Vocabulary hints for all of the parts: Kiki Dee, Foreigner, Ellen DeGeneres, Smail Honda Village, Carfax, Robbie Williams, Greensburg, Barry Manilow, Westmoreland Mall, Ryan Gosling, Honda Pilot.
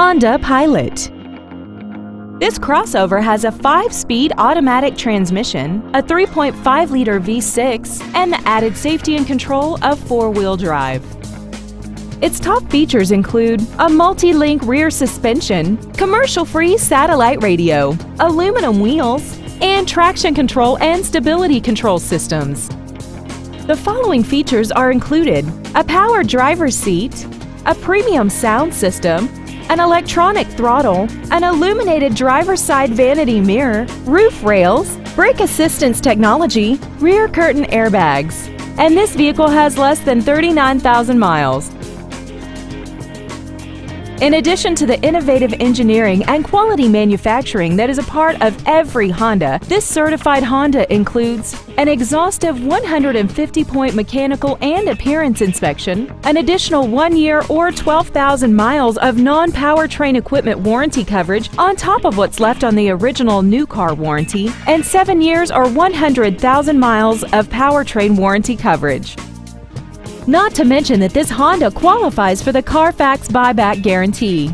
Honda Pilot. This crossover has a 5-speed automatic transmission, a 3.5-liter V6, and the added safety and control of 4-wheel drive. Its top features include a multi-link rear suspension, commercial-free satellite radio, aluminum wheels, and traction control and stability control systems. The following features are included: a power driver's seat, a premium sound system, an electronic throttle, an illuminated driver's side vanity mirror, roof rails, brake assistance technology, rear curtain airbags. And this vehicle has less than 39,000 miles. In addition to the innovative engineering and quality manufacturing that is a part of every Honda, this certified Honda includes an exhaustive 150-point mechanical and appearance inspection, an additional 1 year or 12,000 miles of non-powertrain equipment warranty coverage on top of what's left on the original new car warranty, and 7 years or 100,000 miles of powertrain warranty coverage. Not to mention that this Honda qualifies for the Carfax buyback guarantee.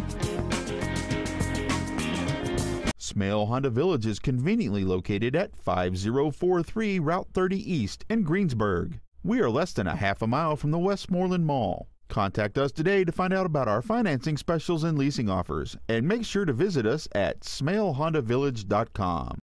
Smail Honda Village is conveniently located at 5043 Route 30 East in Greensburg. We are less than a half a mile from the Westmoreland Mall. Contact us today to find out about our financing specials and leasing offers, and make sure to visit us at smailhondavillage.com.